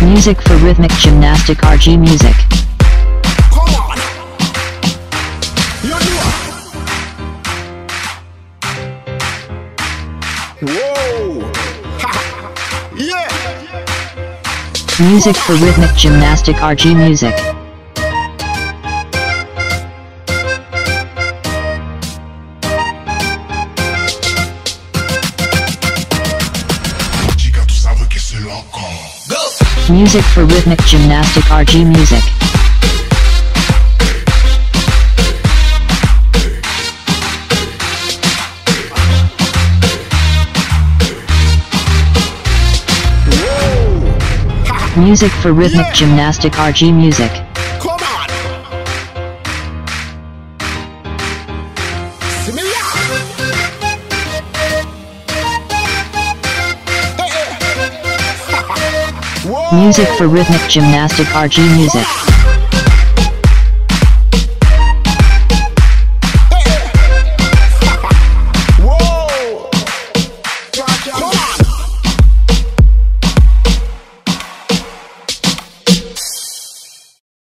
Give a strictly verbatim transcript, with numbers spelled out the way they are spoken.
Music for rhythmic gymnastic RGmusic. Music for rhythmic gymnastic RGmusic. Music for rhythmic gymnastic RGmusic. Music for rhythmic yeah. gymnastic RGmusic. Come on. Music for rhythmic gymnastic RGmusic.